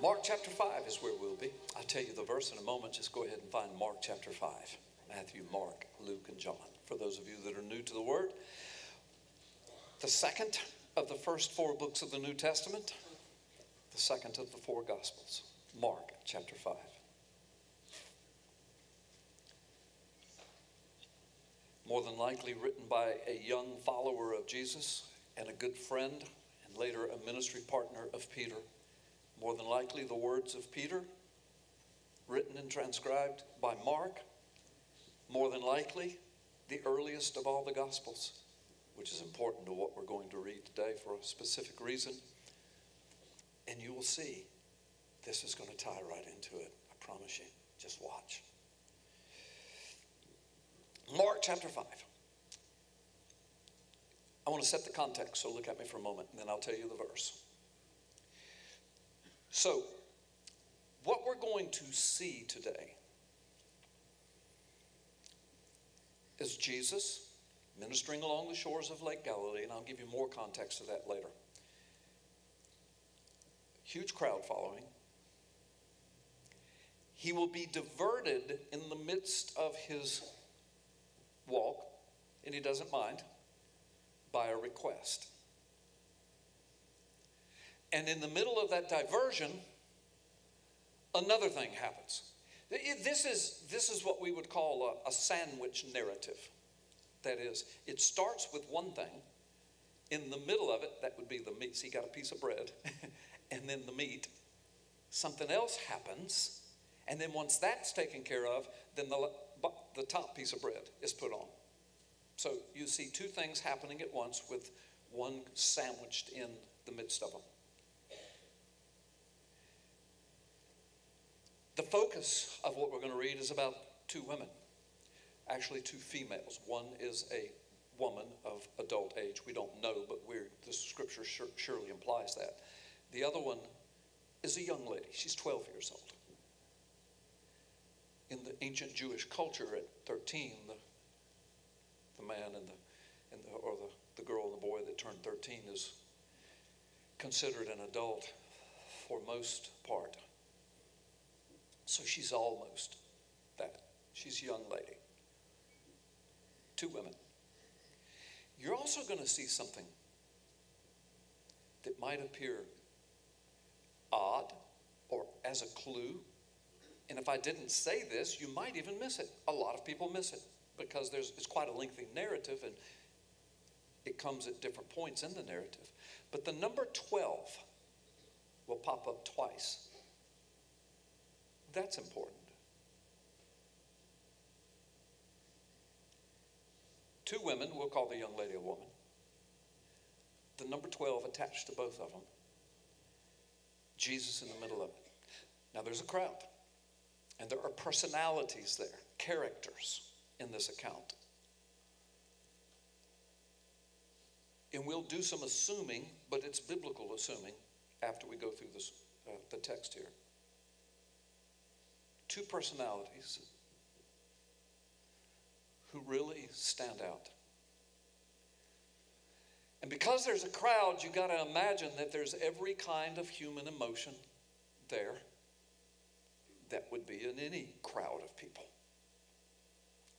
Mark chapter 5 is where we'll be. I'll tell you the verse in a moment. Just go ahead and find Mark chapter 5. Matthew, Mark, Luke, and John. For those of you that are new to the Word, the second of the first four books of the New Testament, the second of the four Gospels, Mark chapter 5. More than likely written by a young follower of Jesus and a good friend and later a ministry partner of Peter. More than likely the words of Peter written and transcribed by Mark. More than likely the earliest of all the Gospels, which is important to what we're going to read today for a specific reason. And you will see this is going to tie right into it. I promise you. Just watch. Mark chapter 5. I want to set the context, so look at me for a moment, and then I'll tell you the verse. So, what we're going to see today is Jesus ministering along the shores of Lake Galilee, and I'll give you more context to that later. Huge crowd following. He will be diverted in the midst of his walk, and he doesn't mind, by a request. And in the middle of that diversion, another thing happens. This is what we would call a sandwich narrative. That is, it starts with one thing. In the middle of it, that would be the meat. So he got a piece of bread, and then the meat. Something else happens, and then once that's taken care of, then the top piece of bread is put on. So you see two things happening at once with one sandwiched in the midst of them. The focus of what we're going to read is about two women, actually two females. One is a woman of adult age. We don't know, but the scripture surely implies that. The other one is a young lady. She's 12 years old. In the ancient Jewish culture, at 13, the man or the girl and the boy that turned 13 is considered an adult for most part. So she's almost that. She's a young lady. Two women. You're also going to see something that might appear odd or as a clue. And if I didn't say this, you might even miss it. A lot of people miss it because it's quite a lengthy narrative and it comes at different points in the narrative. But the number 12 will pop up twice. That's important. Two women, we'll call the young lady a woman. The number 12 attached to both of them. Jesus in the middle of it. Now there's a crowd. And there are personalities there, characters in this account. And we'll do some assuming, but it's biblical assuming, after we go through this, the text here. Two personalities who really stand out. And because there's a crowd, you got to imagine that there's every kind of human emotion there. That would be in any crowd of people.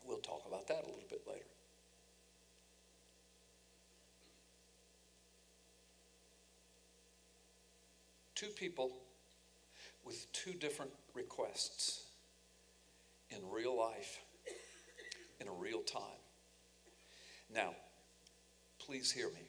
We'll talk about that a little bit later. Two people with two different requests in real life, in a real time. Now, please hear me.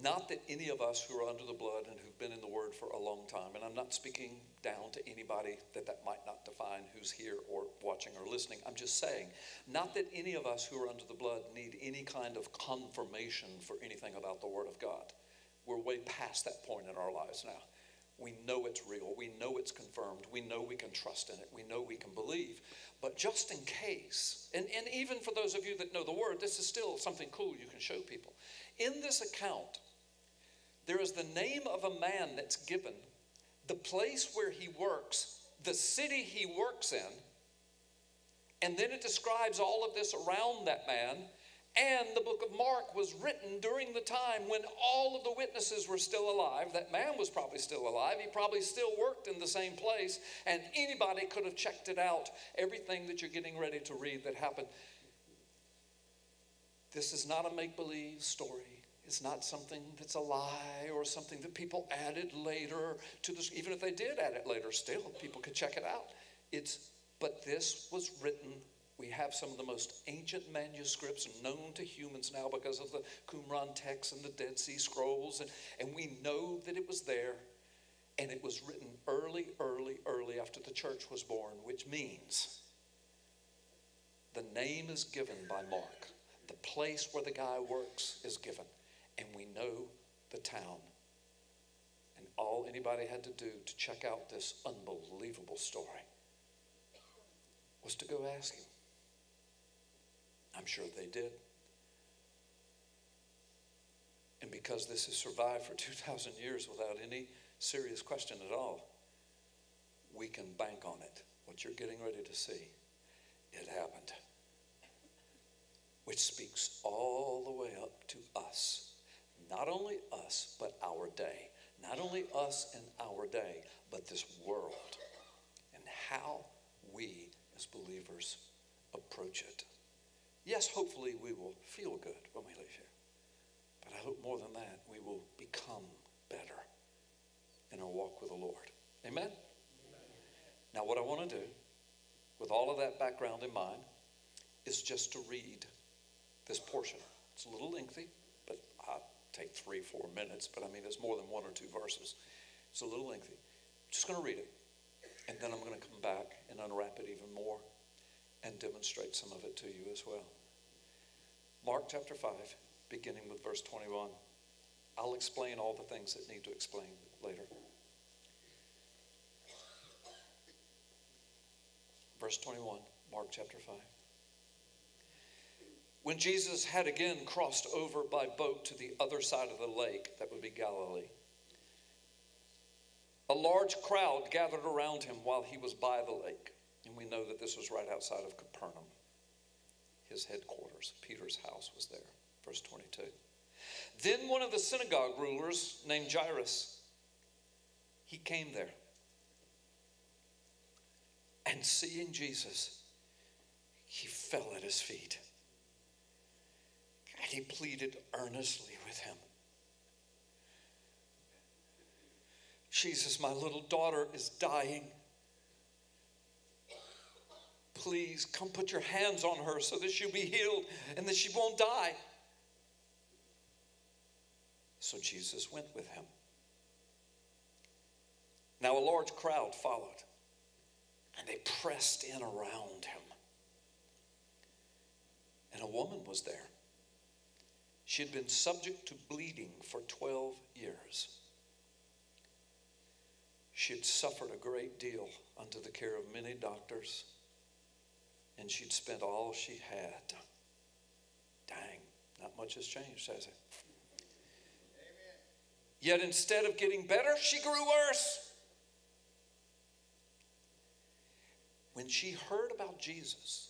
Not that any of us who are under the blood and who've been in the Word for a long time, and I'm not speaking down to anybody that might not define who's here or watching or listening. I'm just saying, not that any of us who are under the blood need any kind of confirmation for anything about the Word of God. We're way past that point in our lives now. We know it's real. We know it's confirmed. We know we can trust in it. We know we can believe. But just in case, and even for those of you that know the Word, this is still something cool you can show people. In this account, there is the name of a man that's given, the place where he works, the city he works in, and then it describes all of this around that man and the book of Mark was written during the time when all of the witnesses were still alive. That man was probably still alive. He probably still worked in the same place, and anybody could have checked it out. Everything that you're getting ready to read that happened. This is not a make-believe story. It's not something that's a lie or something that people added later to this. Even if they did add it later, still, people could check it out. But this was written. We have some of the most ancient manuscripts known to humans now because of the Qumran text and the Dead Sea Scrolls. And we know that it was there. And it was written early after the church was born, which means the name is given by Mark. The place where the guy works is given. And we know the town. And all anybody had to do to check out this unbelievable story was to go ask him. I'm sure they did. And because this has survived for 2,000 years without any serious question at all, we can bank on it. What you're getting ready to see, it happened. Which speaks all the way up to us. Not only us, but our day. Not only us and our day, but this world. And how we as believers approach it. Yes, hopefully we will feel good when we leave here. But I hope more than that, we will become better in our walk with the Lord. Amen? Amen. Now what I want to do, with all of that background in mind, is just to read this portion. It's a little lengthy, but I take 3-4 minutes, but I mean it's more than 1 or 2 verses. It's a little lengthy. I'm just going to read it, and then I'm going to come back and unwrap it even more and demonstrate some of it to you as well. Mark chapter 5, beginning with verse 21. I'll explain all the things that need to explain later. Verse 21, Mark chapter 5. When Jesus had again crossed over by boat to the other side of the lake, that would be Galilee, a large crowd gathered around him while he was by the lake. And we know that this was right outside of Capernaum. His headquarters, Peter's house, was there. Verse 22. Then one of the synagogue rulers named Jairus, he came there. And seeing Jesus, he fell at his feet. And he pleaded earnestly with him. Jesus, my little daughter is dying. Please come put your hands on her so that she'll be healed and that she won't die. So Jesus went with him. Now a large crowd followed, and they pressed in around him. And a woman was there. She had been subject to bleeding for 12 years. She had suffered a great deal under the care of many doctors, and she'd spent all she had. Dang, not much has changed, has it? Amen. Yet instead of getting better, she grew worse. When she heard about Jesus,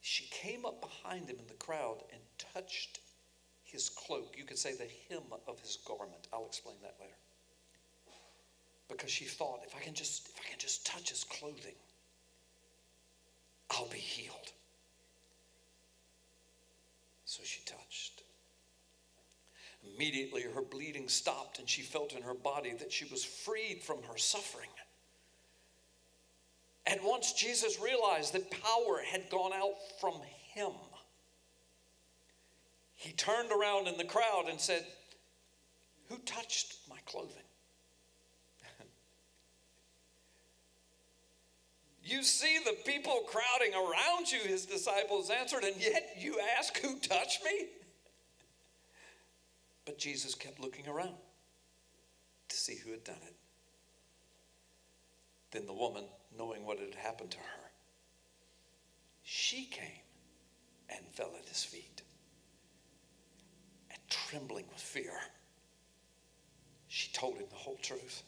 she came up behind him in the crowd and touched his cloak. You could say the hem of his garment. I'll explain that later. Because she thought, if I can just touch his clothing, I'll be healed. So she touched. Immediately her bleeding stopped, and she felt in her body that she was freed from her suffering. At once Jesus realized that power had gone out from him. He turned around in the crowd and said, "Who touched my clothing?" You see the people crowding around you, his disciples answered, and yet you ask, who touched me? But Jesus kept looking around to see who had done it. Then the woman, knowing what had happened to her, she came and fell at his feet. And trembling with fear, she told him the whole truth.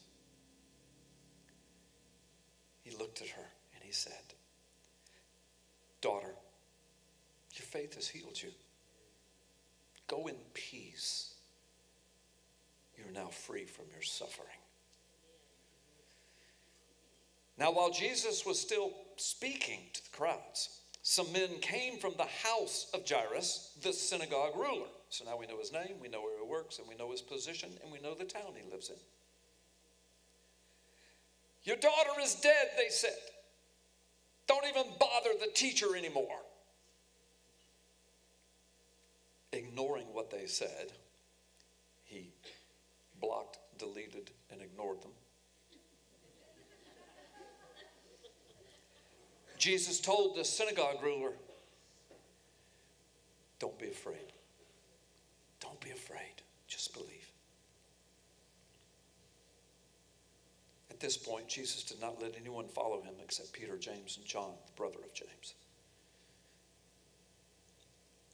He looked at her. He said, "Daughter, your faith has healed you. Go in peace. You're now free from your suffering. Now, while Jesus was still speaking to the crowds, some men came from the house of Jairus, the synagogue ruler. So now we know his name, we know where he works, and we know his position, and we know the town he lives in. Your daughter is dead, they said. Don't even bother the teacher anymore. Ignoring what they said, he blocked, deleted, and ignored them. Jesus told the synagogue ruler, don't be afraid. Don't be afraid. Just believe. At this point, Jesus did not let anyone follow him except Peter, James, and John, the brother of James.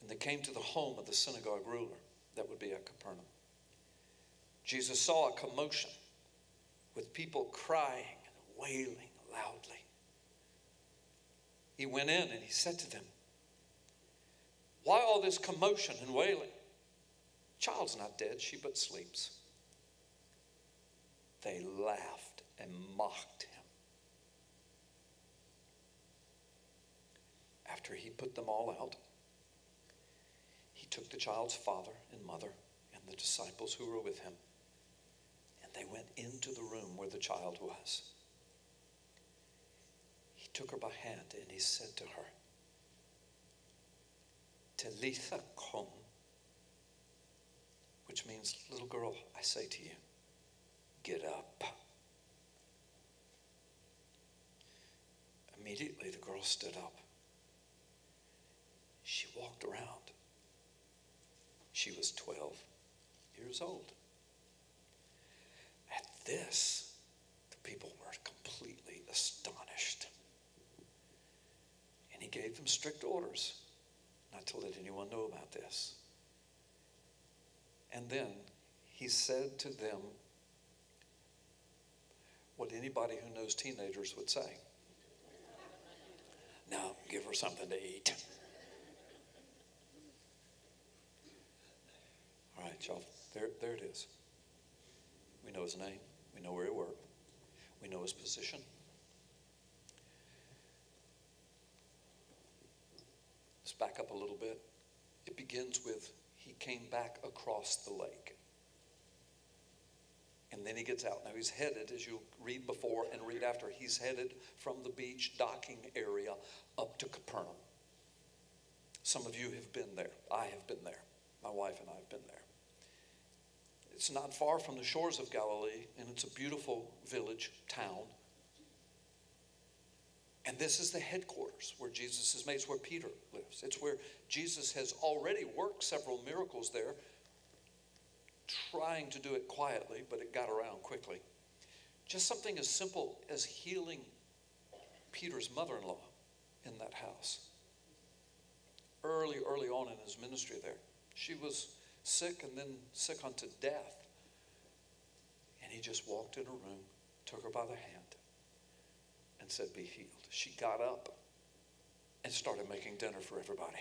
And they came to the home of the synagogue ruler. That would be at Capernaum. Jesus saw a commotion with people crying and wailing loudly. He went in and he said to them, why all this commotion and wailing? Child's not dead, she but sleeps. They laughed and mocked him. After he put them all out, he took the child's father and mother and the disciples who were with him, and they went into the room where the child was. Took her by hand and he said to her, Talitha Koum, which means, little girl, I say to you, get up. Immediately the girl stood up. She walked around. She was 12 years old. At this, the people were completely astonished. And he gave them strict orders not to let anyone know about this. And then he said to them what anybody who knows teenagers would say. Now, give her something to eat. All right, y'all, there it is. We know his name. We know where he worked. We know his position. Back up a little bit. It begins with, he came back across the lake. And then he gets out. Now he's headed, as you'll read before and read after, he's headed from the beach docking area up to Capernaum. Some of you have been there. I have been there. My wife and I have been there. It's not far from the shores of Galilee, and it's a beautiful village, town. And this is the headquarters where Jesus is made. It's where Peter lives. It's where Jesus has already worked several miracles there, trying to do it quietly, but it got around quickly. Just something as simple as healing Peter's mother-in-law in that house. Early on in his ministry there. She was sick and then sick unto death. And he just walked in her room, took her by the hand, and said, be healed. She got up and started making dinner for everybody.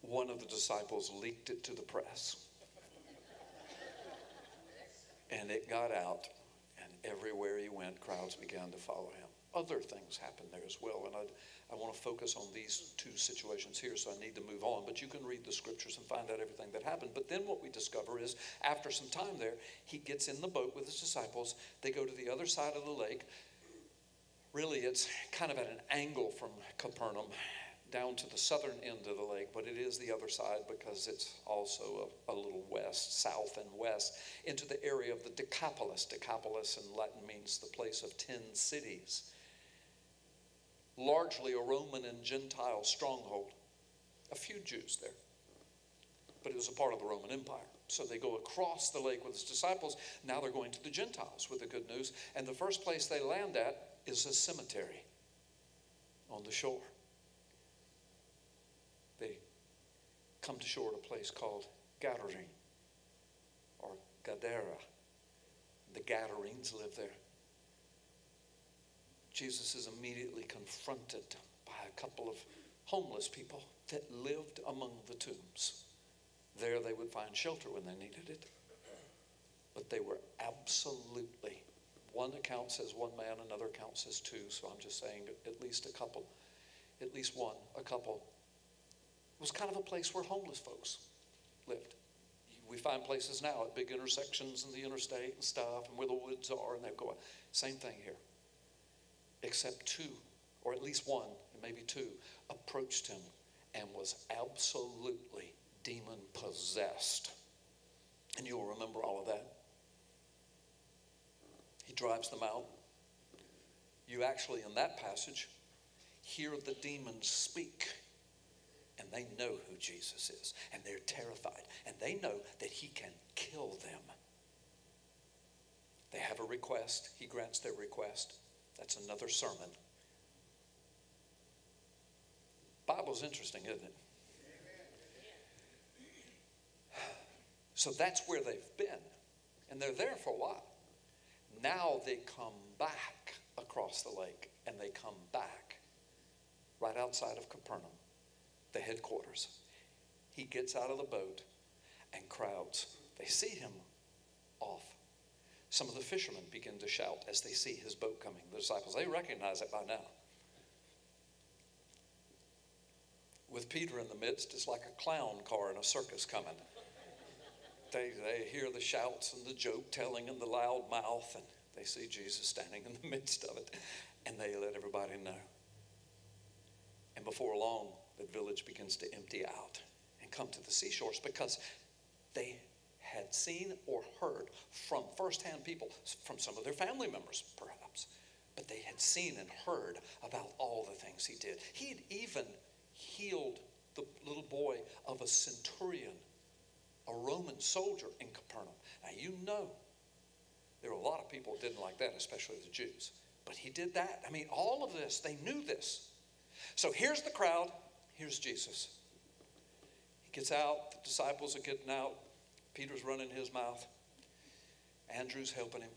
One of the disciples leaked it to the press. And it got out, and everywhere he went, crowds began to follow him. Other things happened there as well, and I want to focus on these two situations here, so I need to move on. But you can read the scriptures and find out everything that happened. But then what we discover is, after some time there, he gets in the boat with his disciples. They go to the other side of the lake. Really, it's kind of at an angle from Capernaum down to the southern end of the lake, but it is the other side because it's also a little west, south and west, into the area of the Decapolis. Decapolis in Latin means the place of 10 cities. Largely a Roman and Gentile stronghold. A few Jews there. But it was a part of the Roman Empire. So they go across the lake with his disciples. Now they're going to the Gentiles with the good news. And the first place they land at is a cemetery on the shore. They come to shore at a place called Gadarene or Gadara. The Gadarenes live there. Jesus is immediately confronted by a couple of homeless people that lived among the tombs. There they would find shelter when they needed it. But they were absolutely, one account says one man, another account says two, so I'm just saying at least a couple, at least one, a couple. It was kind of a place where homeless folks lived. We find places now at big intersections in the interstate and stuff, and where the woods are, and they go, same thing here. Except two, or at least one, and maybe two, approached him and was absolutely demon-possessed. And you'll remember all of that. He drives them out. You actually, in that passage, hear the demons speak. And they know who Jesus is. And they're terrified. And they know that he can kill them. They have a request. He grants their request. That's another sermon. Bible's interesting, isn't it? So that's where they've been. And they're there for a while. Now they come back across the lake. And they come back right outside of Capernaum, the headquarters. He gets out of the boat and crowds, they see him off. Some of the fishermen begin to shout as they see his boat coming. The disciples, they recognize it by now. With Peter in the midst, it's like a clown car in a circus coming. They hear the shouts and the joke telling and the loud mouth, and they see Jesus standing in the midst of it, and they let everybody know. And before long, the village begins to empty out and come to the seashores, because they had seen or heard from firsthand people, from some of their family members perhaps, but they had seen and heard about all the things he did. He'd even healed the little boy of a centurion, a Roman soldier in Capernaum. Now you know there were a lot of people that didn't like that, especially the Jews. But he did that. I mean, all of this, they knew this. So here's the crowd. Here's Jesus. He gets out. The disciples are getting out. Peter's running his mouth. Andrew's helping him.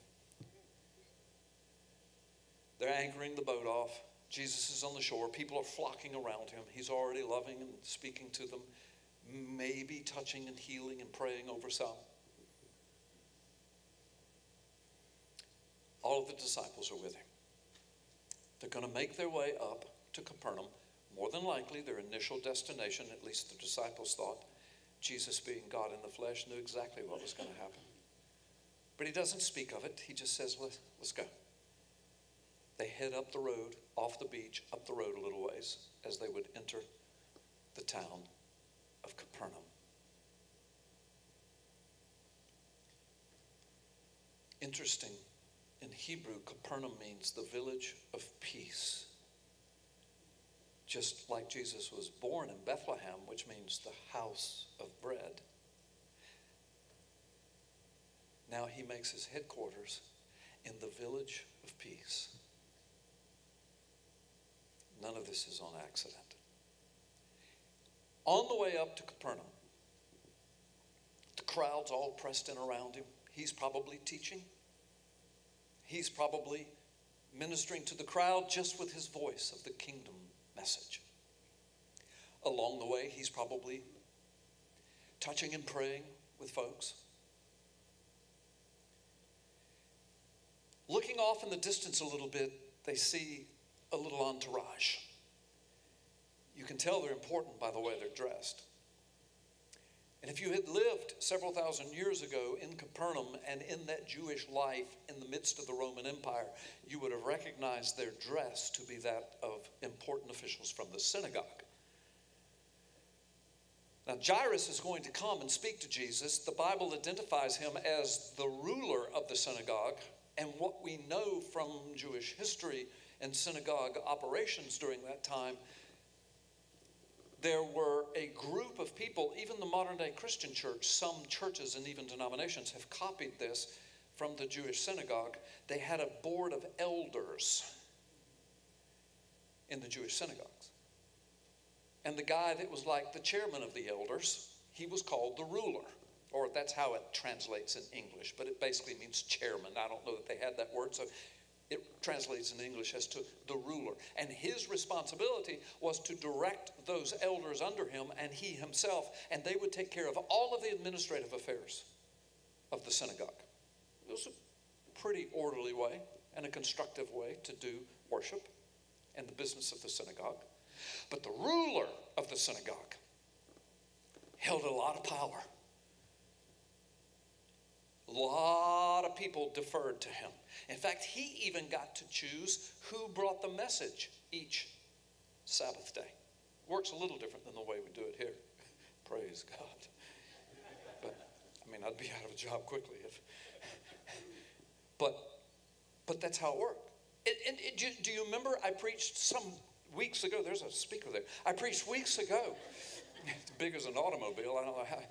They're anchoring the boat off. Jesus is on the shore. People are flocking around him. He's already loving and speaking to them, maybe touching and healing and praying over some. All of the disciples are with him. They're going to make their way up to Capernaum. More than likely, their initial destination, at least the disciples thought, Jesus being God in the flesh knew exactly what was going to happen. But he doesn't speak of it. He just says, let's go. They head up the road, off the beach, up the road a little ways, as they would enter the town of Capernaum. Interesting, in Hebrew, Capernaum means the village of peace. Just like Jesus was born in Bethlehem, which means the house of bread. Now he makes his headquarters in the village of peace. None of this is on accident. On the way up to Capernaum, the crowd's all pressed in around him. He's probably teaching. He's probably ministering to the crowd just with his voice of the kingdom message. Along the way, he's probably touching and praying with folks. Looking off in the distance a little bit, they see a little entourage. You can tell they're important by the way they're dressed. And if you had lived several thousand years ago in Capernaum and in that Jewish life in the midst of the Roman Empire, you would have recognized their dress to be that of important officials from the synagogue. Now, Jairus is going to come and speak to Jesus. The Bible identifies him as the ruler of the synagogue. And what we know from Jewish history and synagogue operations during that time, there were a group of people, even the modern-day Christian church, some churches and even denominations have copied this from the Jewish synagogue. They had a board of elders in the Jewish synagogues. And the guy that was like the chairman of the elders, he was called the ruler. Or that's how it translates in English, but it basically means chairman. I don't know that they had that word, so It translates in English as to the ruler. And his responsibility was to direct those elders under him and he himself, and they would take care of all of the administrative affairs of the synagogue. It was a pretty orderly way and a constructive way to do worship and the business of the synagogue. But the ruler of the synagogue held a lot of power. A lot of people deferred to him. In fact, he even got to choose who brought the message each Sabbath day. Works a little different than the way we do it here. Praise God. But, I mean, I'd be out of a job quickly. But that's how it worked. Do you remember I preached some weeks ago? There's a speaker there. I preached weeks ago. It's big as an automobile. I don't know how.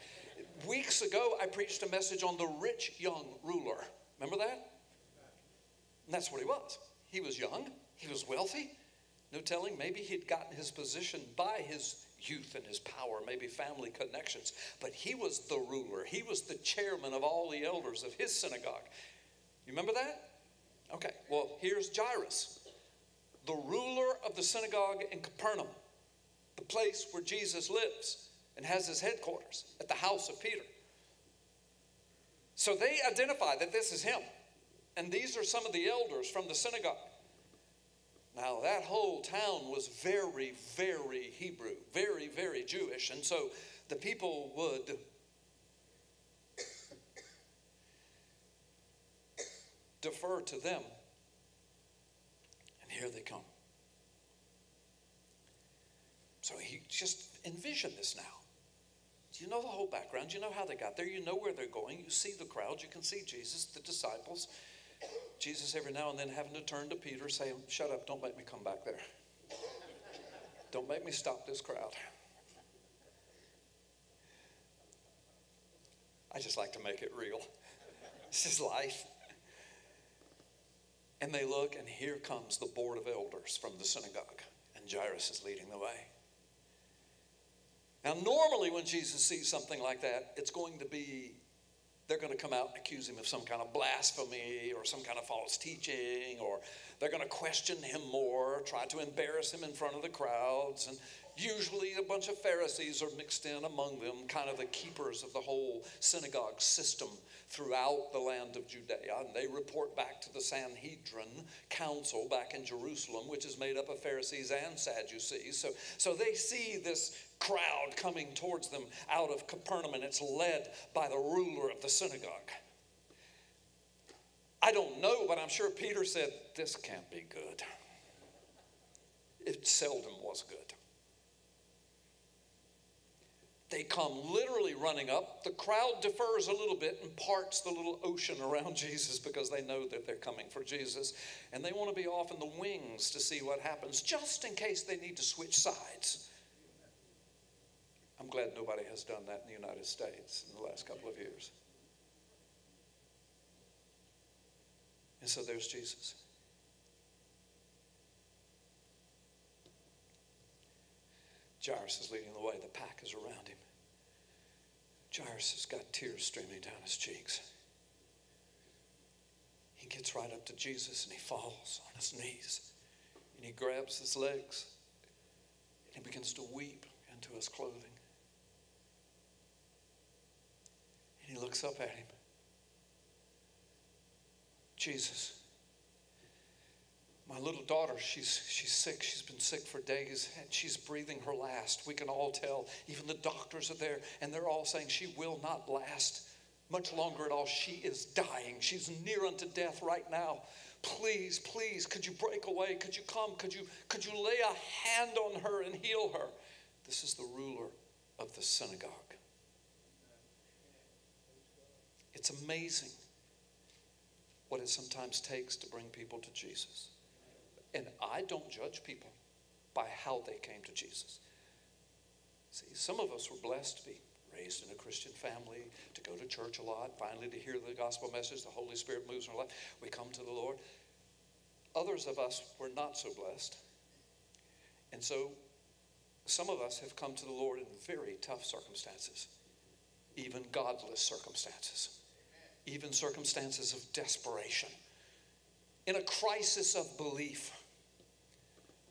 Weeks ago, I preached a message on the rich young ruler. Remember that? And that's what he was. He was young. He was wealthy. No telling. Maybe he'd gotten his position by his youth and his power, maybe family connections. But he was the ruler. He was the chairman of all the elders of his synagogue. You remember that? Okay. Well, here's Jairus, the ruler of the synagogue in Capernaum, the place where Jesus lives and has his headquarters, at the house of Peter. So they identify that this is him. And these are some of the elders from the synagogue. Now that whole town was very, very Hebrew, very, very Jewish. And so the people would defer to them. And here they come. So he just envisioned this now. You know the whole background. You know how they got there. You know where they're going. You see the crowd. You can see Jesus, the disciples. Jesus every now and then having to turn to Peter saying, shut up, don't make me come back there. Don't make me stop this crowd. I just like to make it real. This is life. And they look, and here comes the board of elders from the synagogue. And Jairus is leading the way. Now, normally when Jesus sees something like that, it's going to be, they're going to come out and accuse him of some kind of blasphemy or some kind of false teaching, or they're going to question him more, try to embarrass him in front of the crowds. And usually a bunch of Pharisees are mixed in among them, kind of the keepers of the whole synagogue system throughout the land of Judea. And they report back to the Sanhedrin council back in Jerusalem, which is made up of Pharisees and Sadducees. So they see this crowd coming towards them out of Capernaum, and it's led by the ruler of the synagogue. I don't know, but I'm sure Peter said, this can't be good. It seldom was good. They come literally running up. The crowd defers a little bit and parts the little ocean around Jesus because they know that they're coming for Jesus. And they want to be off in the wings to see what happens, just in case they need to switch sides. I'm glad nobody has done that in the United States in the last couple of years. And so there's Jesus. Jairus is leading the way. The pack is around him. Jairus has got tears streaming down his cheeks. He gets right up to Jesus and he falls on his knees. And he grabs his legs and he begins to weep into his clothing. And he looks up at him. Jesus, my little daughter, she's sick. She's been sick for days, and she's breathing her last. We can all tell. Even the doctors are there, and they're all saying she will not last much longer at all. She is dying. She's near unto death right now. Please, please, could you break away? Could you come? Could you lay a hand on her and heal her? This is the ruler of the synagogue. It's amazing what it sometimes takes to bring people to Jesus. And I don't judge people by how they came to Jesus. See, some of us were blessed to be raised in a Christian family, to go to church a lot, finally to hear the gospel message, the Holy Spirit moves in our life, we come to the Lord. Others of us were not so blessed. And so some of us have come to the Lord in very tough circumstances, even godless circumstances. Even circumstances of desperation. in a crisis of belief,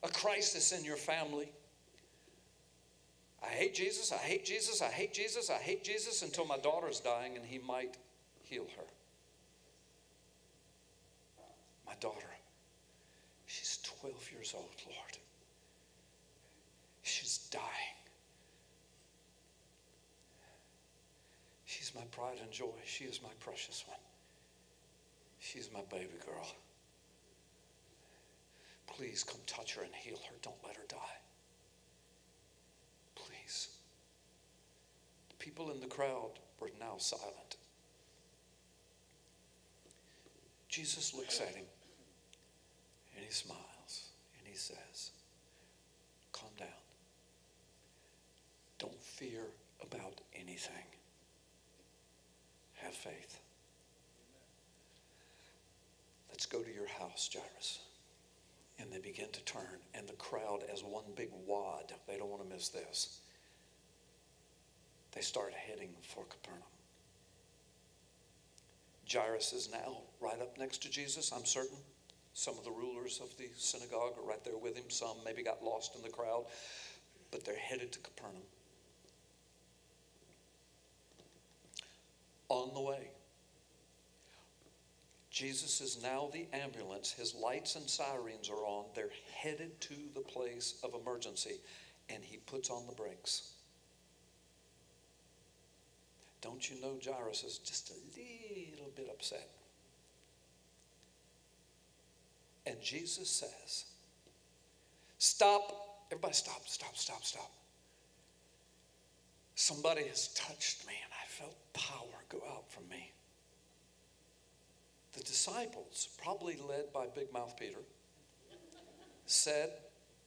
a crisis in your family. I hate Jesus, I hate Jesus, I hate Jesus, I hate Jesus until my daughter's dying and he might heal her. My daughter, she's 12 years old, Lord. She's dying. She's my pride and joy. She is my precious one. She's my baby girl. Please come touch her and heal her. Don't let her die. Please. The people in the crowd were now silent. Jesus looks at him and he smiles and he says, calm down. Don't fear about anything. Have faith. Let's go to your house, Jairus. And they begin to turn, and the crowd, as one big wad, they don't want to miss this. They start heading for Capernaum. Jairus is now right up next to Jesus, I'm certain. Some of the rulers of the synagogue are right there with him. Some maybe got lost in the crowd, but they're headed to Capernaum. On the way, Jesus is now the ambulance. His lights and sirens are on. They're headed to the place of emergency, and he puts on the brakes. Don't you know Jairus is just a little bit upset? And Jesus says, stop. Everybody stop, stop, stop, stop. Somebody has touched me, and I felt power go out from me. The disciples, probably led by Big Mouth Peter, said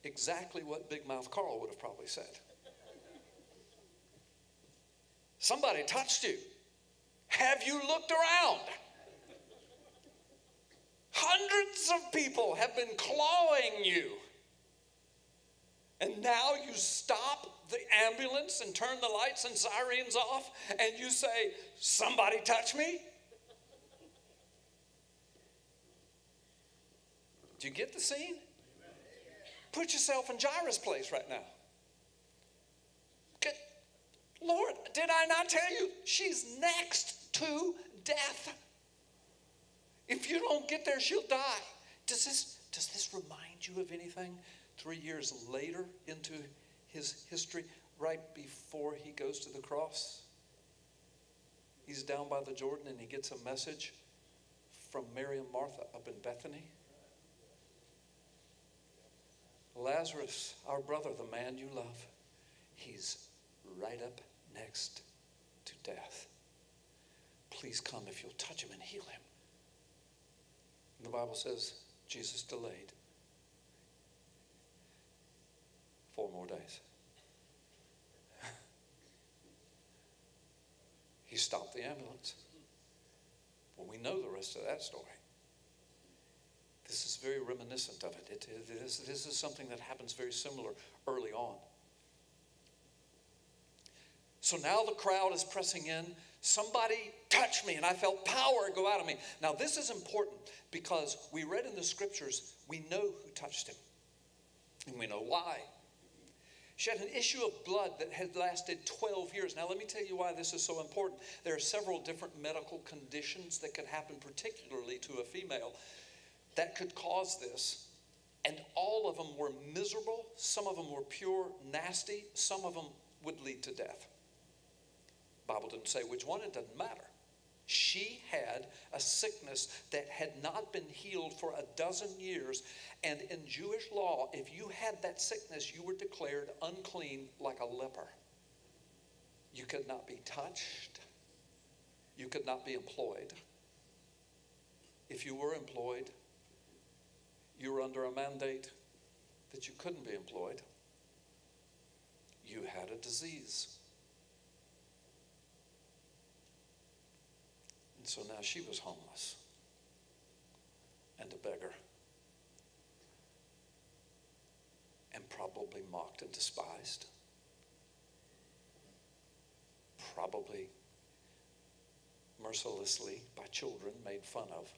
exactly what Big Mouth Carl would have probably said. Somebody touched you. Have you looked around? Hundreds of people have been clawing you. And now you stop the ambulance and turn the lights and sirens off and you say, somebody touch me? Do you get the scene? Put yourself in Jairus' place right now. Lord, did I not tell you? She's next to death. If you don't get there, she'll die. Does this remind you of anything? 3 years later into his history, right before he goes to the cross, he's down by the Jordan and he gets a message from Mary and Martha up in Bethany. Lazarus, our brother, the man you love, he's right up next to death. Please come if you'll touch him and heal him. And the Bible says Jesus delayed 4 more days. He stopped the ambulance. Well, we know the rest of that story. This is very reminiscent of it. This is something that happens very similar early on. So now the crowd is pressing in. Somebody touched me and I felt power go out of me. Now this is important because we read in the scriptures, we know who touched him and we know why. She had an issue of blood that had lasted 12 years. Now let me tell you why this is so important. There are several different medical conditions that could happen, particularly to a female, that could cause this, and all of them were miserable. Some of them were pure nasty. Some of them would lead to death. The Bible didn't say which one. It doesn't matter. She had a sickness that had not been healed for 12 years, and in Jewish law, if you had that sickness, you were declared unclean like a leper. You could not be touched. You could not be employed. If you were employed, you were under a mandate that you couldn't be employed. You had a disease. And so now she was homeless and a beggar and probably mocked and despised. Probably mercilessly by children made fun of.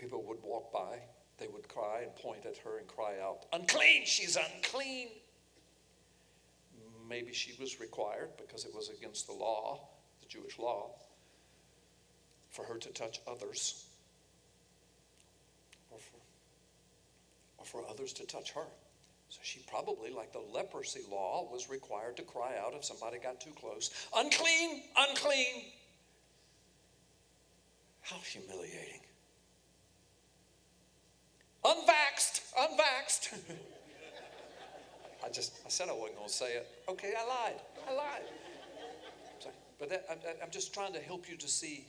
people would walk by. They would cry and point at her and cry out, "Unclean! She's unclean!" Maybe she was required, because it was against the law, the Jewish law, for her to touch others or for others to touch her. So she probably, like the leprosy law, was required to cry out if somebody got too close, "Unclean! Unclean!" How humiliating. Unvaxxed! Unvaxxed! I said I wasn't going to say it. Okay, I lied. Sorry. But that, I'm just trying to help you to see,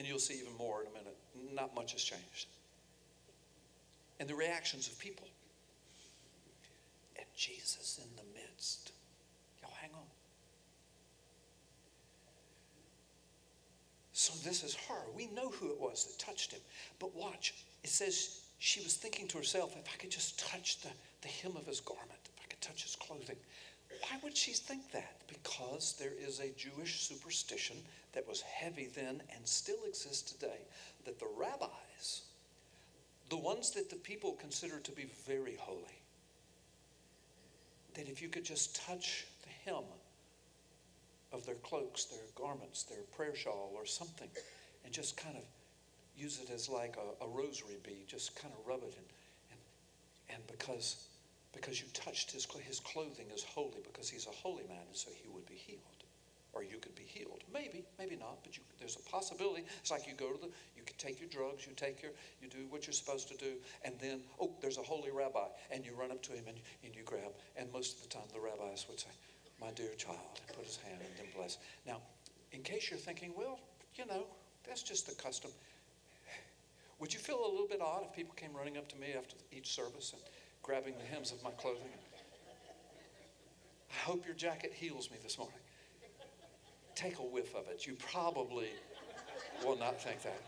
and you'll see even more in a minute. Not much has changed. And the reactions of people. And Jesus in the midst. Y'all hang on. So this is her. We know who it was that touched him. But watch. It says she was thinking to herself, if I could just touch the hem of his garment, if I could touch his clothing. Why would she think that? Because there is a Jewish superstition that was heavy then and still exists today, that the rabbis, the ones that the people consider to be very holy, that if you could just touch the hem of their cloaks, their garments, their prayer shawl or something, and just kind of use it as like a rosary bead, just kind of rub it and because you touched his clothing is holy, because he's a holy man, and so he would be healed. Or you could be healed. Maybe, maybe not, but there's a possibility. It's like you go to you can take your drugs, you do what you're supposed to do, and then, oh, there's a holy rabbi, and you run up to him and you grab, and most of the time the rabbis would say, "My dear child," and put his hand and then bless. Now, in case you're thinking, well, you know, that's just the custom. Would you feel a little bit odd if people came running up to me after each service and grabbing the hems of my clothing? I hope your jacket heals me this morning. Take a whiff of it. You probably will not think that.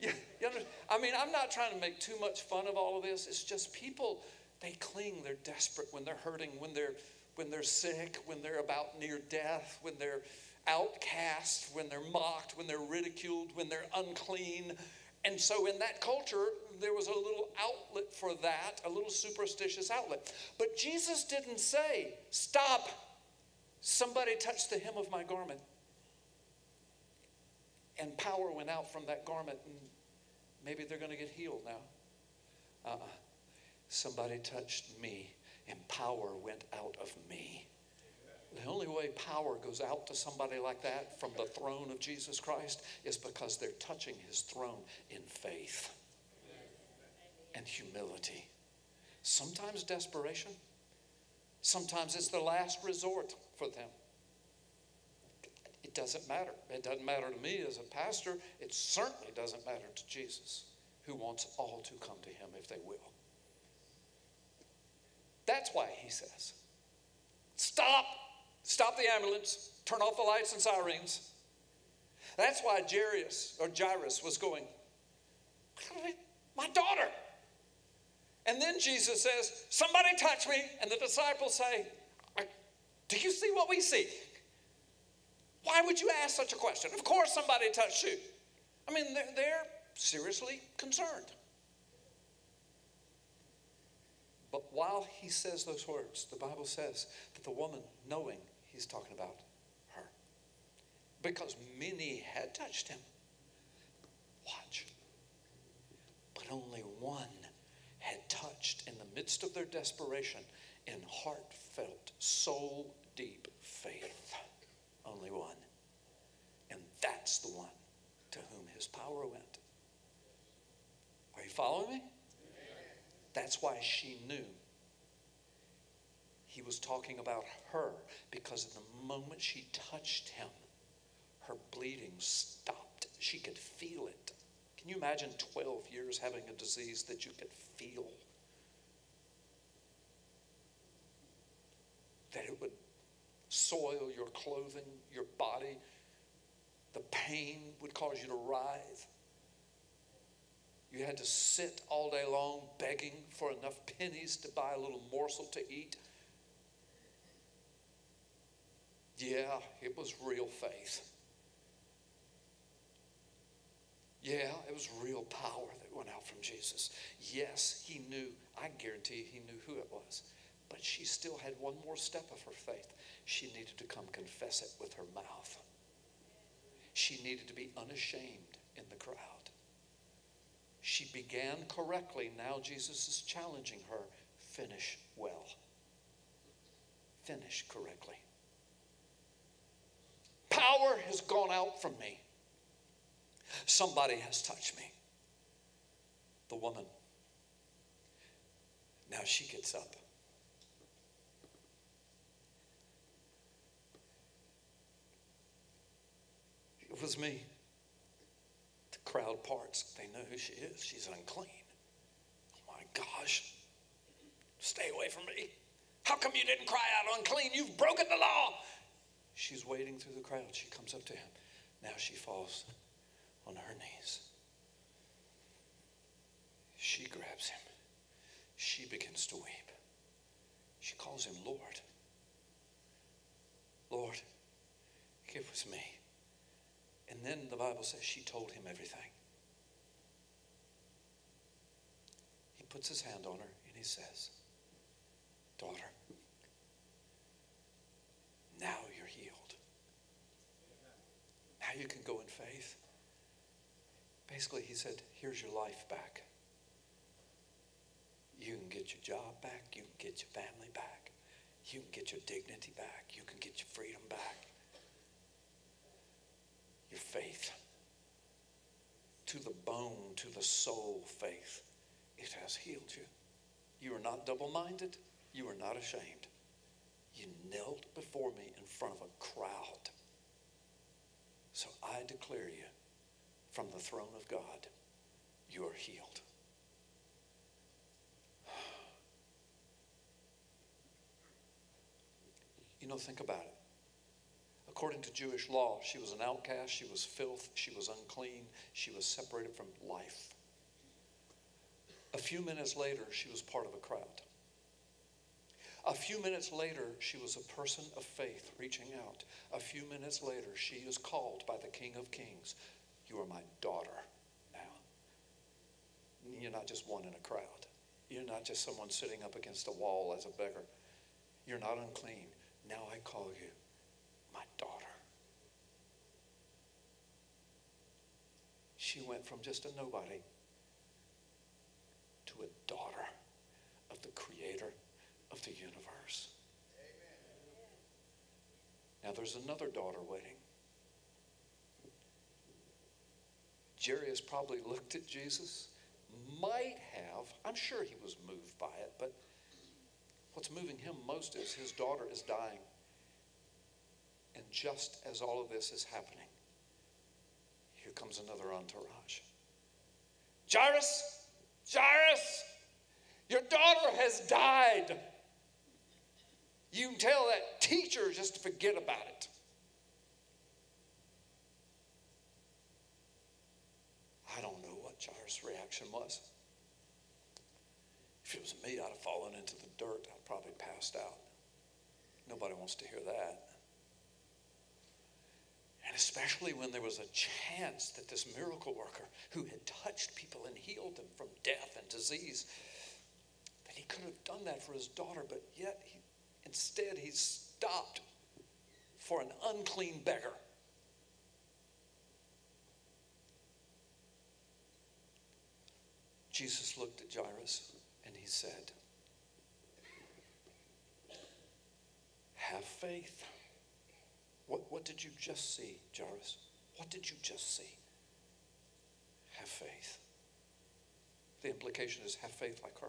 You understand? I mean, I'm not trying to make too much fun of all of this. It's just people, they cling. They're desperate when they're hurting, when they're sick, when they're about near death, when they're outcast, when they're mocked, when they're ridiculed, when they're unclean. And so in that culture, there was a little outlet for that, a little superstitious outlet. But Jesus didn't say, "Stop, somebody touched the hem of my garment." And power went out from that garment, and maybe they're going to get healed now. Somebody touched me, and power went out of me. The only way power goes out to somebody like that from the throne of Jesus Christ is because they're touching his throne in faith and humility. Sometimes desperation. Sometimes it's the last resort for them. It doesn't matter. It doesn't matter to me as a pastor. It certainly doesn't matter to Jesus, who wants all to come to him if they will. That's why he says, "Stop! Stop the ambulance. Turn off the lights and sirens." That's why Jairus was going, "My daughter." And then Jesus says, "Somebody touch me." And the disciples say, "Do you see what we see? Why would you ask such a question? Of course somebody touched you." I mean, they're seriously concerned. But while he says those words, the Bible says that the woman, knowing he's talking about her, because many had touched him, watch, but only one had touched, in the midst of their desperation, in heartfelt, soul-deep faith, only one. And that's the one to whom his power went. Are you following me? That's why she knew he was talking about her, because the moment she touched him, her bleeding stopped. She could feel it. Can you imagine 12 years having a disease that you could feel? That it would soil your clothing, your body. The pain would cause you to writhe. You had to sit all day long begging for enough pennies to buy a little morsel to eat. Yeah, it was real faith. Yeah, it was real power that went out from Jesus. Yes, he knew, I guarantee he knew who it was. But she still had one more step of her faith. She needed to come confess it with her mouth. She needed to be unashamed in the crowd. She began correctly. Now Jesus is challenging her. Finish well. Finish correctly. Power has gone out from me. Somebody has touched me. The woman. Now she gets up. It was me. The crowd parts. They know who she is. She's unclean. Oh my gosh. Stay away from me. How come you didn't cry out unclean? You've broken the law. She's wading through the crowd. She comes up to him. Now she falls on her knees. She grabs him. She begins to weep. She calls him Lord. Lord, it was me. And then the Bible says she told him everything. He puts his hand on her and he says, daughter, now you're healed. Now you can go in faith. Basically, he said, here's your life back. You can get your job back. You can get your family back. You can get your dignity back. You can get your freedom back. Your faith. To the bone, to the soul faith. It has healed you. You are not double-minded. You are not ashamed. You knelt before me in front of a crowd. So I declare you, from the throne of God, you are healed. You know, think about it. According to Jewish law, she was an outcast, she was filth, she was unclean, she was separated from life. A few minutes later, she was part of a crowd. A few minutes later, she was a person of faith reaching out. A few minutes later, she is called by the King of Kings. You are my daughter now. You're not just one in a crowd. You're not just someone sitting up against a wall as a beggar. You're not unclean. Now I call you my daughter. She went from just a nobody to a daughter of the Creator of the universe. Amen. Now there's another daughter waiting. Jairus probably looked at Jesus, might have, I'm sure he was moved by it, but what's moving him most is his daughter is dying. And just as all of this is happening, here comes another entourage. Jairus, Jairus, your daughter has died. You can tell that teacher just to forget about it. I don't know what Jairus' reaction was. If it was me, I'd have fallen into the dirt. I'd probably passed out. Nobody wants to hear that. And especially when there was a chance that this miracle worker who had touched people and healed them from death and disease, that he could have done that for his daughter, but yet instead he stopped for an unclean beggar. Jesus looked at Jairus and he said, have faith. What did you just see, Jairus? What did you just see? Have faith. The implication is have faith like her.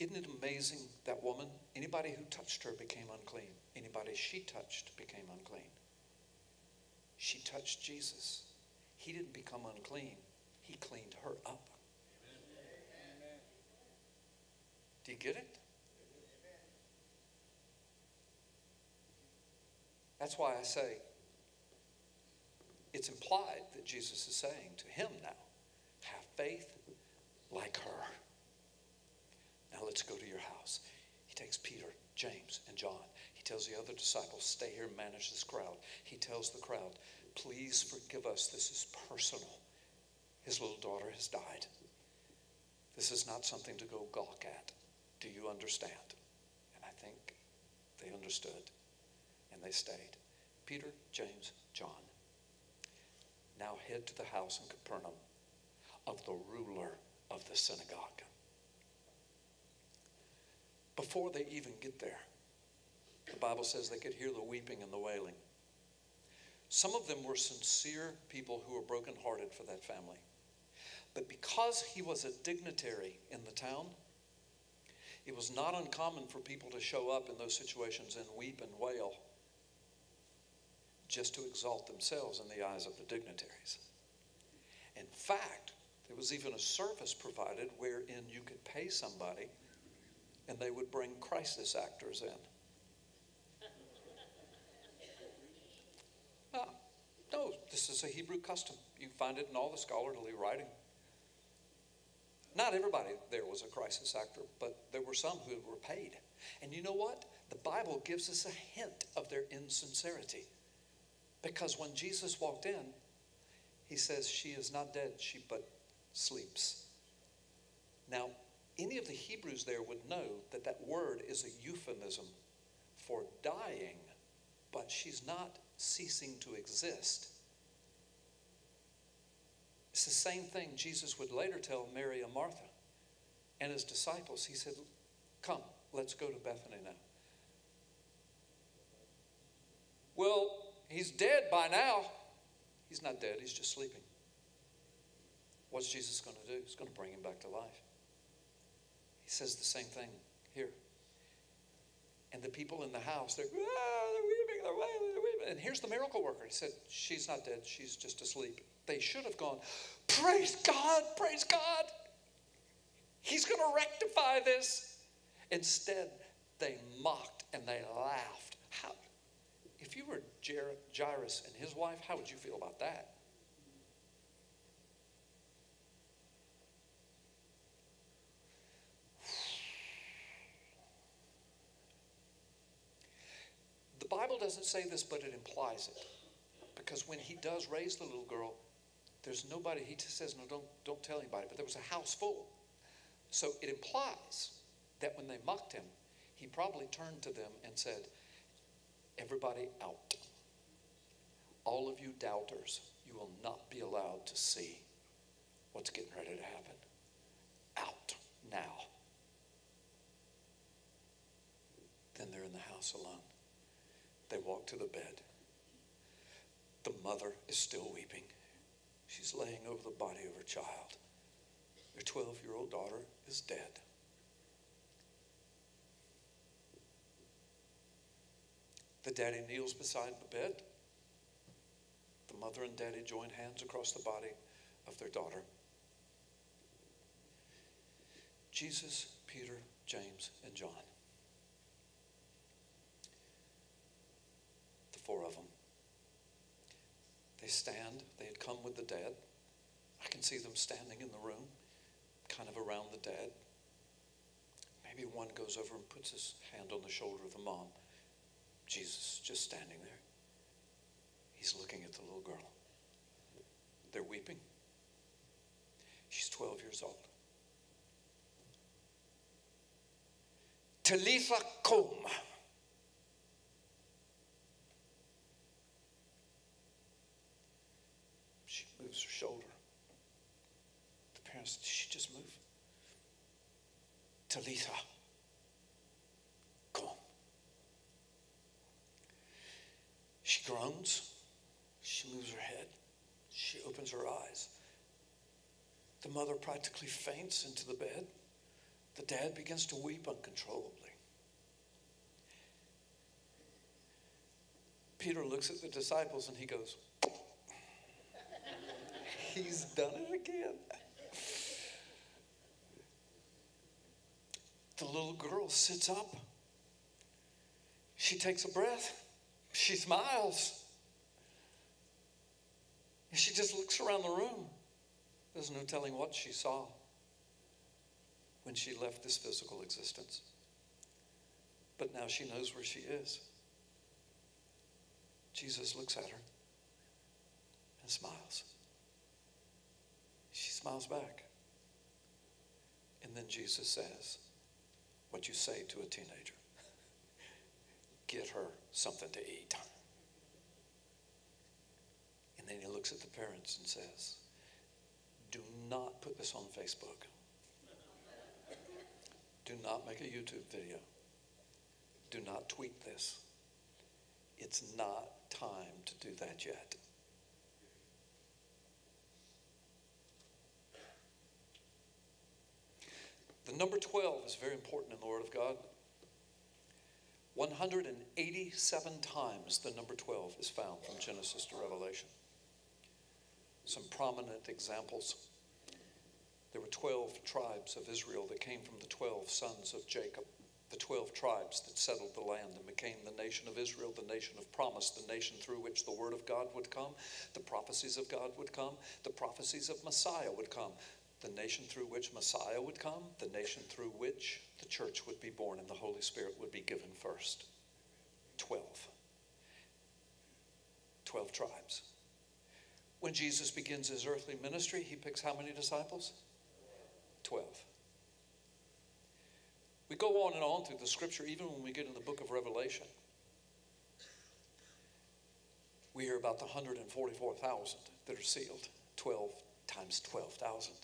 Isn't it amazing, that woman? Anybody who touched her became unclean. Anybody she touched became unclean. She touched Jesus. He didn't become unclean. He cleaned her up. Amen. Do you get it? That's why I say it's implied that Jesus is saying to him now, have faith like her. Now let's go to your house. He takes Peter, James, and John. He tells the other disciples, stay here, manage this crowd. He tells the crowd, please forgive us. This is personal. His little daughter has died. This is not something to go gawk at. Do you understand? And I think they understood, and they stayed. Peter, James, John. Now head to the house in Capernaum of the ruler of the synagogue. Before they even get there, the Bible says they could hear the weeping and the wailing. Some of them were sincere people who were brokenhearted for that family. But because he was a dignitary in the town, it was not uncommon for people to show up in those situations and weep and wail just to exalt themselves in the eyes of the dignitaries. In fact, there was even a service provided wherein you could pay somebody and they would bring crisis actors in. Ah, no, this is a Hebrew custom. You find it in all the scholarly writing. Not everybody there was a crisis actor, but there were some who were paid. And you know what? The Bible gives us a hint of their insincerity. Because when Jesus walked in, he says, she is not dead, she but sleeps. Now, any of the Hebrews there would know that that word is a euphemism for dying, but she's not ceasing to exist. It's the same thing Jesus would later tell Mary and Martha and his disciples. He said, come, let's go to Bethany now. Well, he's dead by now. He's not dead, he's just sleeping. What's Jesus going to do? He's going to bring him back to life. He says the same thing here. And the people in the house, they're, ah, they're weeping, they're wailing, they're weeping. And here's the miracle worker. He said, she's not dead, she's just asleep. They should have gone, praise God, praise God. He's going to rectify this. Instead, they mocked and they laughed. How, if you were Jairus and his wife, how would you feel about that? The Bible doesn't say this, but it implies it. Because when he does raise the little girl, there's nobody, he says, no, don't tell anybody, but there was a house full. So it implies that when they mocked him, he probably turned to them and said, everybody out. All of you doubters, you will not be allowed to see what's getting ready to happen. Out now. Then they're in the house alone. They walk to the bed. The mother is still weeping. She's laying over the body of her child. Their 12-year-old daughter is dead. The daddy kneels beside the bed. The mother and daddy join hands across the body of their daughter. Jesus, Peter, James, and John. Four of them. They stand. They had come with the dead. I can see them standing in the room, kind of around the dead. Maybe one goes over and puts his hand on the shoulder of the mom. Jesus just standing there. He's looking at the little girl. They're weeping. She's 12 years old. Talitha Koum. Her shoulder. The parents, did she just move? Talitha Koum. She groans. She moves her head. She opens her eyes. The mother practically faints into the bed. The dad begins to weep uncontrollably. Peter looks at the disciples and he goes, he's done it again. The little girl sits up. She takes a breath. She smiles. And she just looks around the room. There's no telling what she saw when she left this physical existence. but now she knows where she is. Jesus looks at her and smiles. She smiles back. And then Jesus says, what you say to a teenager, get her something to eat. And then he looks at the parents and says, do not put this on Facebook. Do not make a YouTube video. Do not tweet this. It's not time to do that yet. The number 12 is very important in the Word of God. 187 times the number 12 is found from Genesis to Revelation. Some prominent examples. There were 12 tribes of Israel that came from the 12 sons of Jacob, the 12 tribes that settled the land and became the nation of Israel, the nation of promise, the nation through which the word of God would come, the prophecies of God would come, the prophecies of Messiah would come, the nation through which Messiah would come, the nation through which the church would be born and the Holy Spirit would be given first. 12 tribes. When Jesus begins his earthly ministry, he picks how many disciples? 12. We go on and on through the scripture, even when we get in the book of Revelation. We hear about the 144,000 that are sealed, 12 times 12,000.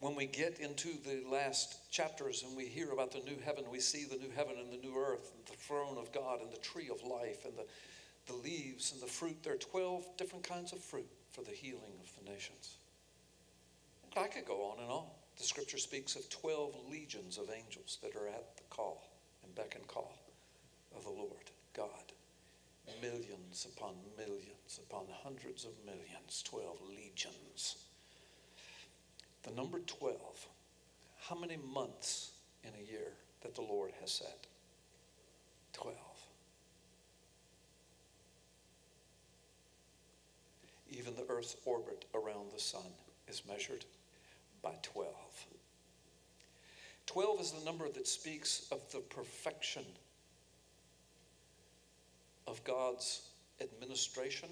When we get into the last chapters and we hear about the new heaven, we see the new heaven and the new earth, and the throne of God and the tree of life and the leaves and the fruit. There are 12 different kinds of fruit for the healing of the nations. I could go on and on. The scripture speaks of 12 legions of angels that are at the call and beck and call of the Lord God. Millions upon millions upon hundreds of millions, 12 legions. The number 12, how many months in a year that the Lord has said? 12. Even the earth's orbit around the sun is measured by 12. 12 is the number that speaks of the perfection of God's administration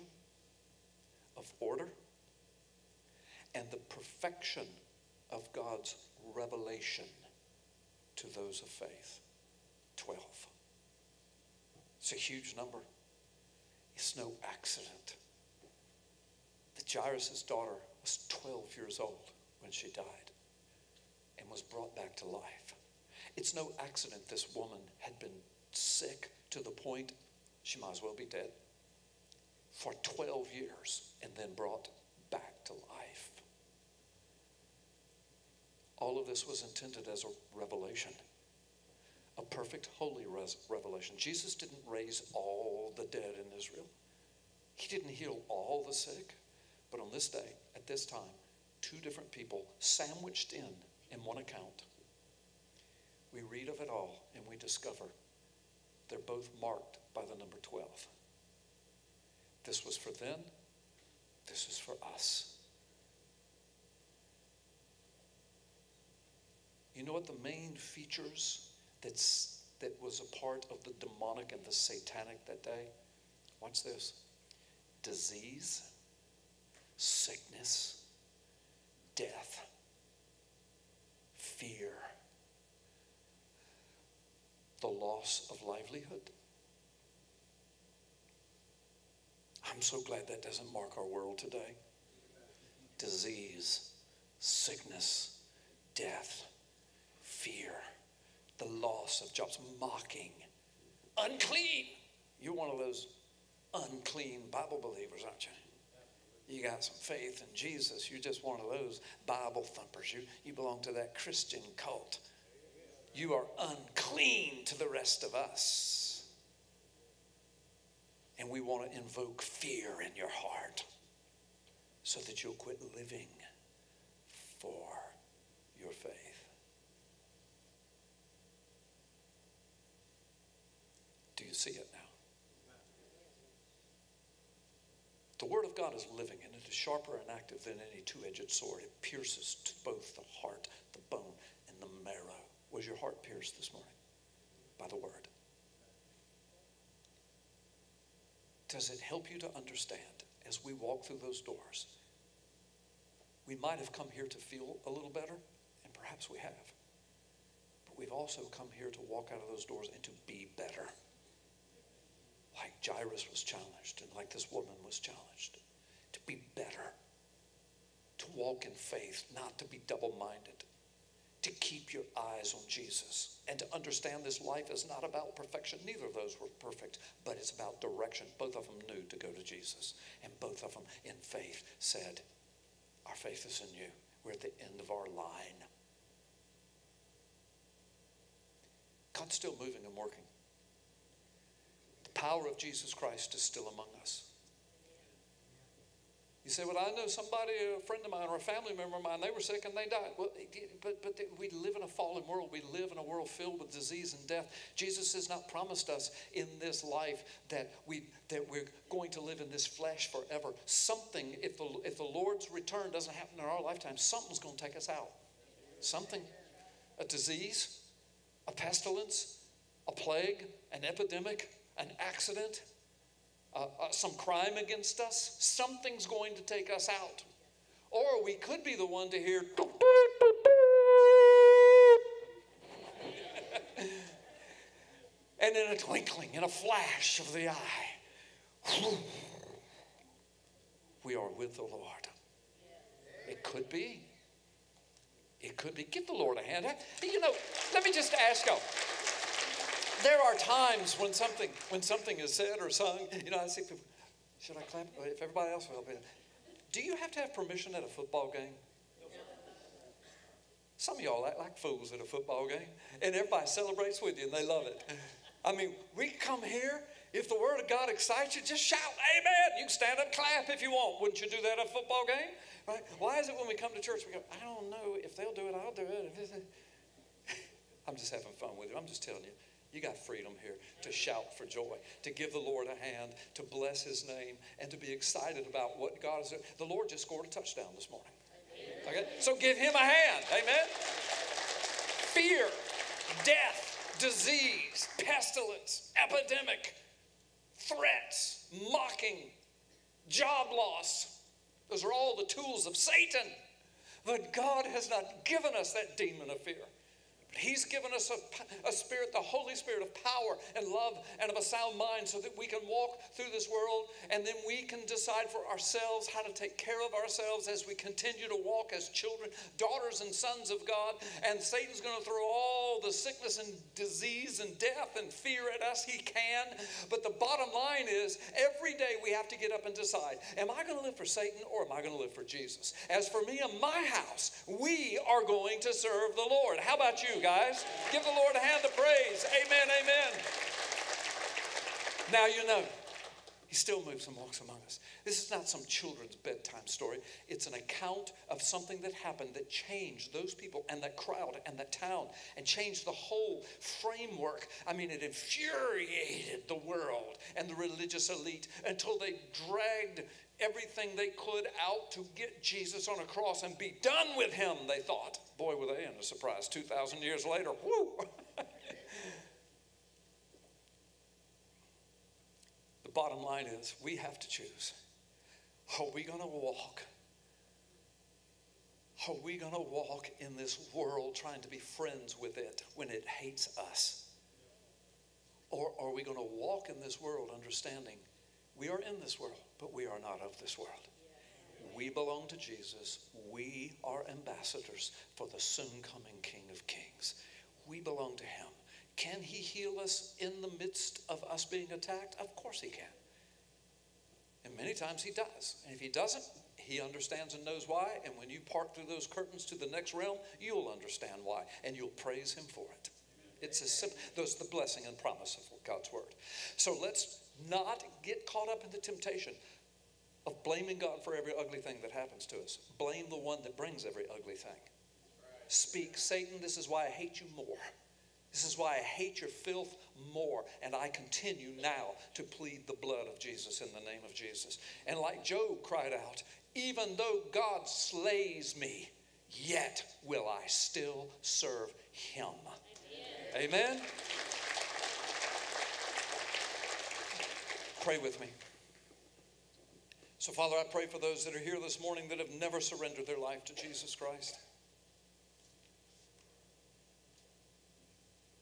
of order and the perfection of God's revelation to those of faith. 12. It's a huge number. It's no accident that Jairus' daughter was 12 years old when she died and was brought back to life. It's no accident this woman had been sick to the point she might as well be dead for 12 years and then brought back to life. All of this was intended as a revelation, a perfect holy revelation. Jesus didn't raise all the dead in Israel. He didn't heal all the sick. But on this day, at this time, two different people sandwiched in one account. We read of it all and we discover they're both marked by the number 12. This was for them. This is for us. You know what the main features that was a part of the demonic and the satanic that day? Watch this. Disease. Sickness, death, fear, the loss of livelihood. I'm so glad that doesn't mark our world today. Disease, sickness, death, fear, the loss of jobs, mocking, unclean. You're one of those unclean Bible believers, aren't you? You got some faith in Jesus. You're just one of those Bible thumpers. You belong to that Christian cult. You are unclean to the rest of us. And we want to invoke fear in your heart so that you'll quit living for your faith. Do you see it now? The word of God is living, and it is sharper and active than any two-edged sword. It pierces to both the heart, the bone, and the marrow, Was your heart pierced this morning by the word? Does it help you to understand as we walk through those doors? We might have come here to feel a little better, and perhaps we have. But we've also come here to walk out of those doors and to be better. Like Jairus was challenged, and like this woman was challenged. To be better. To walk in faith, not to be double-minded. To keep your eyes on Jesus. And to understand this life is not about perfection. Neither of those were perfect, but it's about direction. Both of them knew to go to Jesus. And both of them, in faith, said, our faith is in you. We're at the end of our line. God's still moving and working. The power of Jesus Christ is still among us. You say, well, I know somebody, a friend of mine or a family member of mine, they were sick and they died. Well, but we live in a fallen world. We live in a world filled with disease and death. Jesus has not promised us in this life that, we're going to live in this flesh forever. Something, if the Lord's return doesn't happen in our lifetime, something's going to take us out. Something, a disease, a pestilence, a plague, an epidemic, an accident. Some crime against us, something's going to take us out. Or we could be the one to hear, and in a twinkling, in a flash of the eye, we are with the Lord. It could be. It could be. Give the Lord a hand. You know, let me just ask y'all. There are times when something is said or sung. You know, I say, should I clap? If everybody else will help me. Do you have to have permission at a football game? Some of y'all act like fools at a football game. And everybody celebrates with you and they love it. I mean, we come here. If the word of God excites you, just shout, amen. You can stand up, clap if you want. Wouldn't you do that at a football game? Right? Why is it when we come to church, we go, I don't know. If they'll do it, I'll do it. I'm just having fun with you. I'm just telling you. You got freedom here to shout for joy, to give the Lord a hand, to bless his name, and to be excited about what God is doing. The Lord just scored a touchdown this morning. Okay? So give him a hand. Amen? Fear, death, disease, pestilence, epidemic, threats, mocking, job loss. Those are all the tools of Satan. But God has not given us that demon of fear. He's given us a spirit, the Holy Spirit of power and love and of a sound mind so that we can walk through this world and then we can decide for ourselves how to take care of ourselves as we continue to walk as children, daughters and sons of God. And Satan's going to throw all the sickness and disease and death and fear at us. He can. But the bottom line is every day we have to get up and decide, am I going to live for Satan or am I going to live for Jesus? As for me and my house, we are going to serve the Lord. How about you? Guys, give the Lord a hand of praise. Amen, amen. Now you know, he still moves and walks among us. This is not some children's bedtime story. It's an account of something that happened that changed those people and that crowd and that town and changed the whole framework. I mean, it infuriated the world and the religious elite until they dragged everything they could out to get Jesus on a cross and be done with him, they thought. Boy, were they in a surprise 2,000 years later. Woo! The bottom line is we have to choose. Are we going to walk? Are we going to walk in this world trying to be friends with it when it hates us? Or are we going to walk in this world understanding we are in this world, but we are not of this world. We belong to Jesus. We are ambassadors for the soon-coming King of Kings. We belong to him. Can he heal us in the midst of us being attacked? Of course he can. And many times he does. And if he doesn't, he understands and knows why. And when you part through those curtains to the next realm, you'll understand why. And you'll praise him for it. It's as simple. That's the blessing and promise of God's word. So let's not get caught up in the temptation of blaming God for every ugly thing that happens to us. Blame the one that brings every ugly thing. Speak, Satan, this is why I hate you more. This is why I hate your filth more. And I continue now to plead the blood of Jesus in the name of Jesus. And like Job cried out, even though God slays me, yet will I still serve him. Amen. Amen. Pray with me. So, Father, I pray for those that are here this morning that have never surrendered their life to Jesus Christ.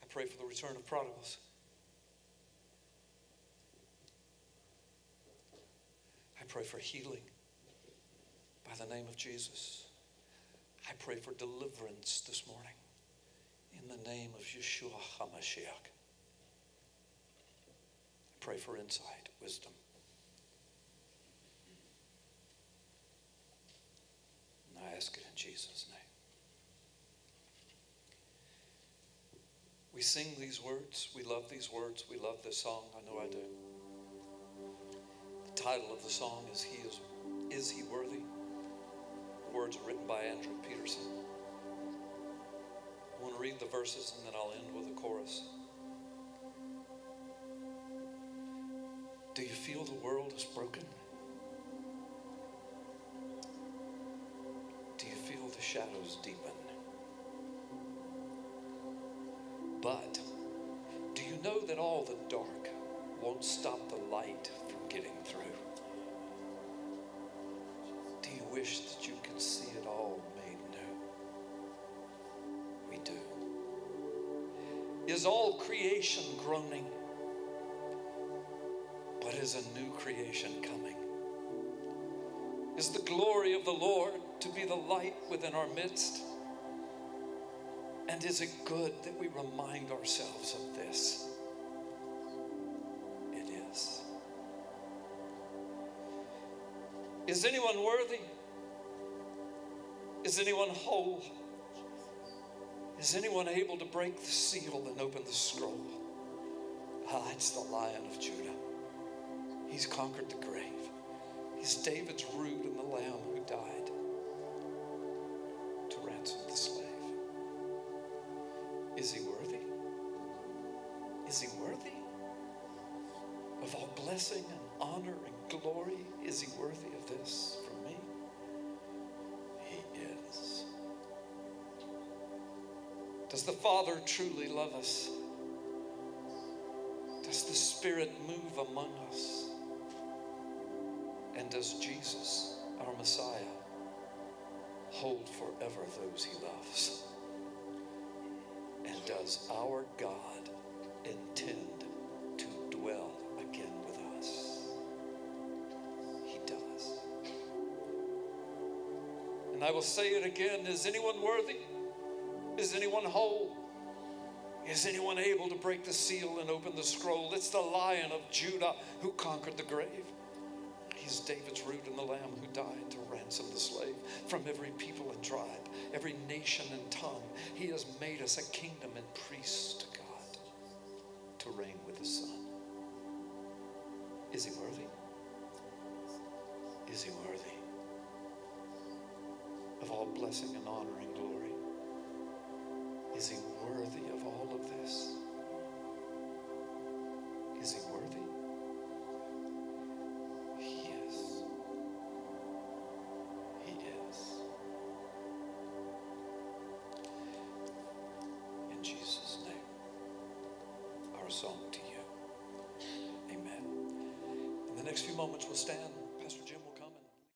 I pray for the return of prodigals. I pray for healing by the name of Jesus. I pray for deliverance this morning in the name of Yeshua HaMashiach. I pray for insight, wisdom. And I ask it in Jesus' name. We sing these words. We love these words. We love this song. I know I do. The title of the song is Is He Worthy? The words are written by Andrew Peterson. I want to read the verses and then I'll end with a chorus. Do you feel the world is broken? Do you feel the shadows deepen? But do you know that all the dark won't stop the light from getting through? Do you wish that you could see it all made new? We do. Is all creation groaning? But is a new creation coming? Is the glory of the Lord to be the light within our midst? And is it good that we remind ourselves of this? It is. Is anyone worthy? Is anyone whole? Is anyone able to break the seal and open the scroll? Ah, it's the Lion of Judah. He's conquered the grave. He's David's root and the Lamb who died to ransom the slave. Is he worthy? Is he worthy of all blessing and honor and glory? Is he worthy of this from me? He is. Does the Father truly love us? Does the Spirit move among us? And does Jesus, our Messiah, hold forever those he loves? And does our God intend to dwell again with us? He does. And I will say it again, is anyone worthy? Is anyone whole? Is anyone able to break the seal and open the scroll? It's the Lion of Judah who conquered the grave. He's David's root and the Lamb who died to ransom the slave from every people and tribe, every nation and tongue. He has made us a kingdom and priests to God to reign with his Son. Is he worthy? Is he worthy of all blessing and honor and glory? Is he worthy of all of this? Is he worthy? Song to you. Amen. In the next few moments, we'll stand.